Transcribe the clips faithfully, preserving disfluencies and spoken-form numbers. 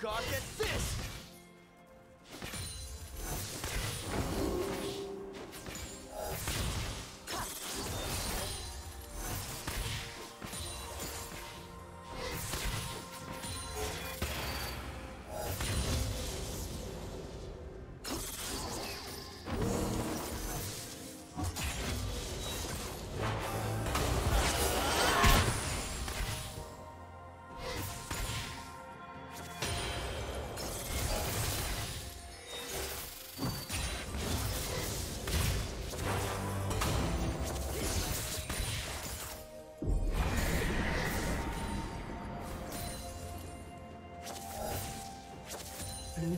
God, get this! Blue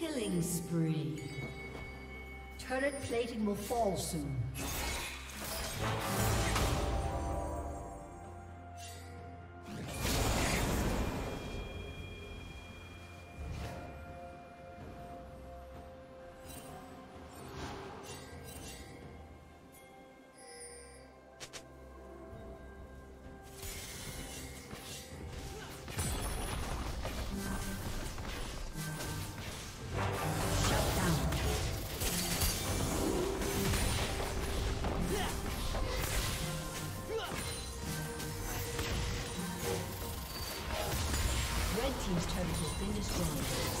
Killing spree. Turret plating will fall soon. team's turret has been destroyed.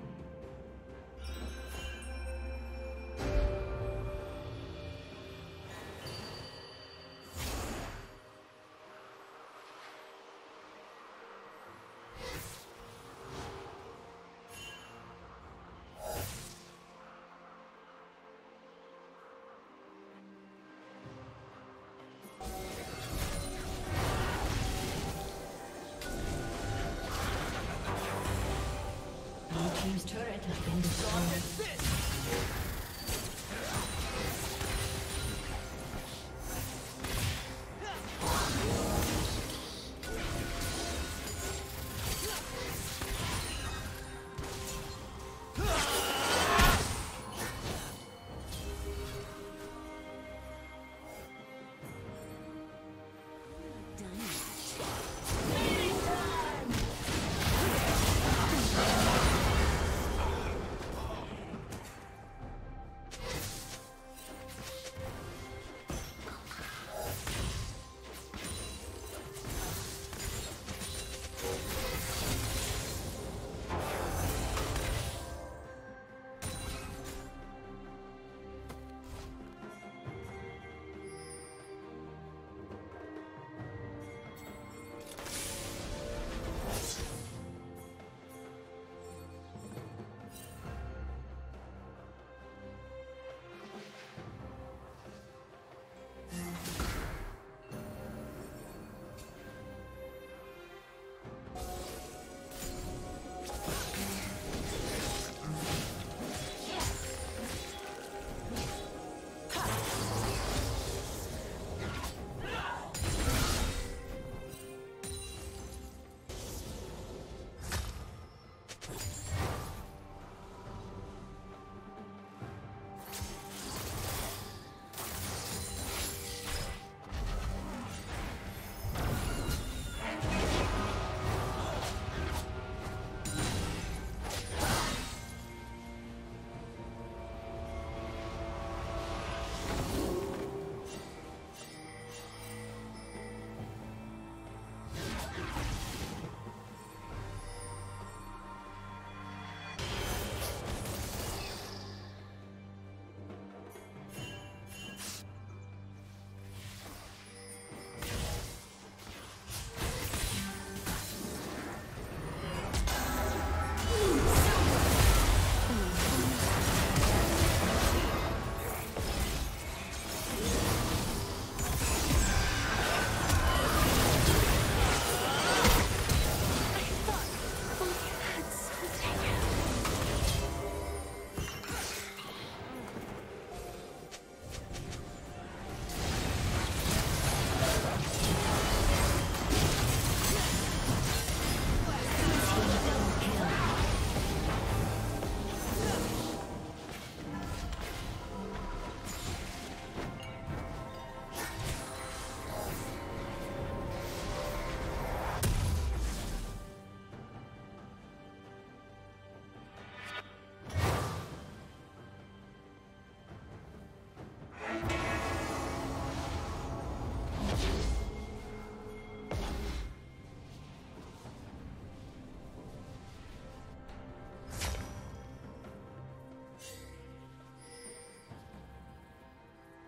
His turret has been destroyed.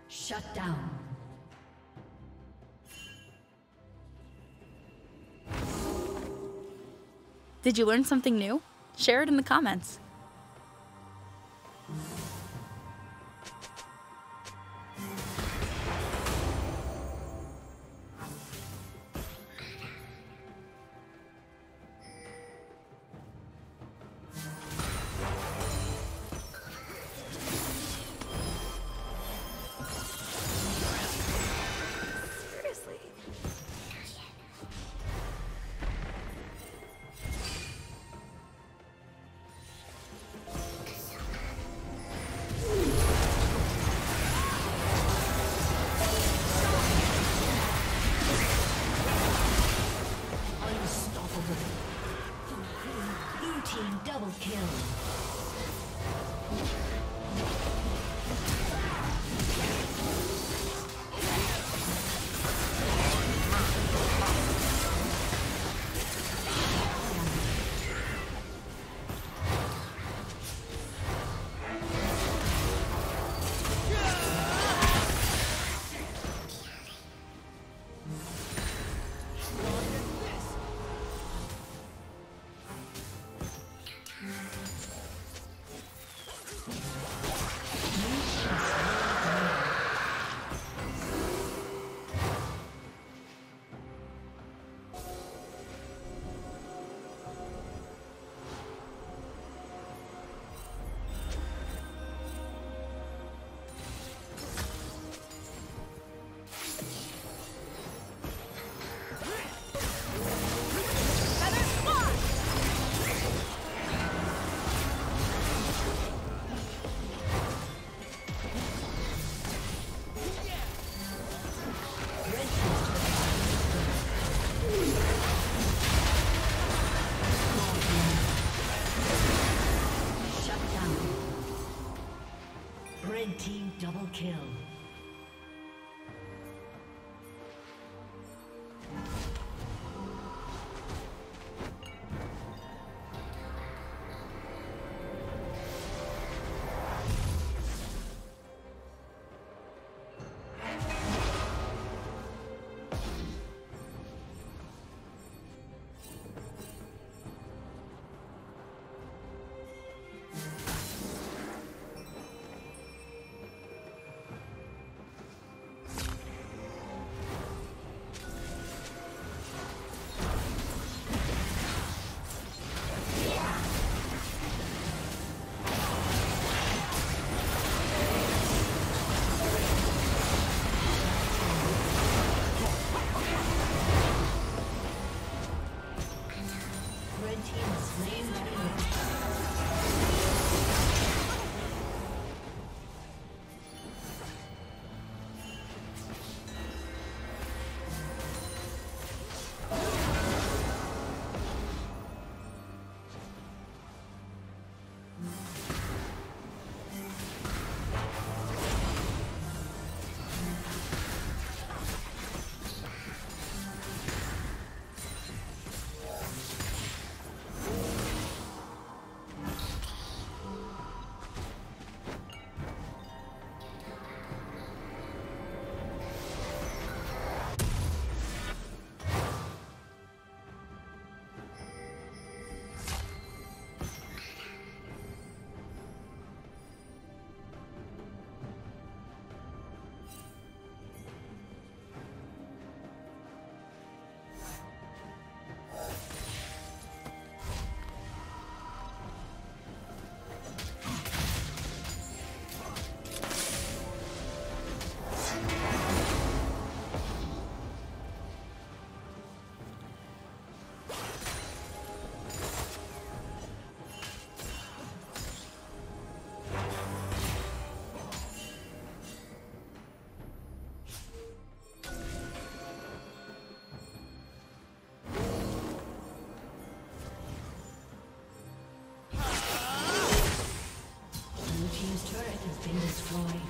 Shut down. Did you learn something new? Share it in the comments. Red team double kill. Team's turret has been destroyed.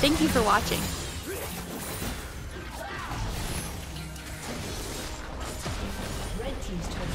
Thank you for watching. Red team's turn.